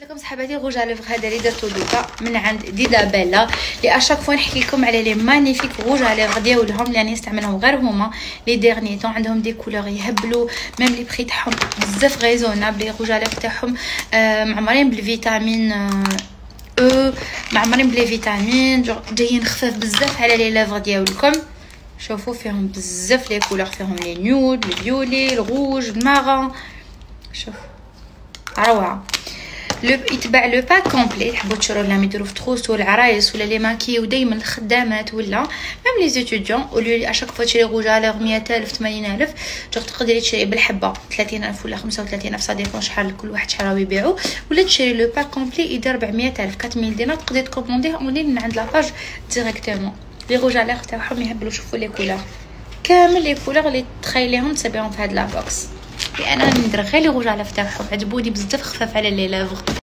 قلت لكم صحباتي غوج على ليفغ هذا اللي درتو دوكا من عند ديدابيلا لي اشاك فوا نحكي لكم على لي مانيفيك غوج على ليفغ ديالهم لي انا نستعملهم غير هما لي ديرني طون. عندهم دي كولور يهبلوا ميم لي بري تاعهم بزاف ريزونابل. لي غوج على ليفغ تاعهم معمرين بالفيتامين او معمرين بلي فيتامين جايين خفاف بزاف على لي ليفغ ديالكم. شوفوا فيهم بزاف لي كولور، فيهم لي نيود الفيولي الغوج المارون. شوف روعه. يتباع لو باك كومبلي، تحبوا تشرو لهم يديروا في تخوس ولا العرايس ولا لي ماكي ودائما الخدامات ولا ميم لي ستوديون. اولي اشاك فوا تشري غوج على 100000 80000 تقدري تشري بالحبه 30000 ولا 35000 صا ديفون شحال كل واحد شحال راه يبيعو، ولا تشري لو باك كومبلي يدير 400000 4000 دينار. تقدري تكومونديه اون لين من عند لاباج ديريكتومون. لي غوج على تاعهم يهبلوا. شوفوا لي كولور كامل، لي كولور اللي تخيليهم تسبيهم في هاد لا بوكس. انا ندير غير لي غوج على تاعهم، عجبوني بزاف خفاف على لي لافغ.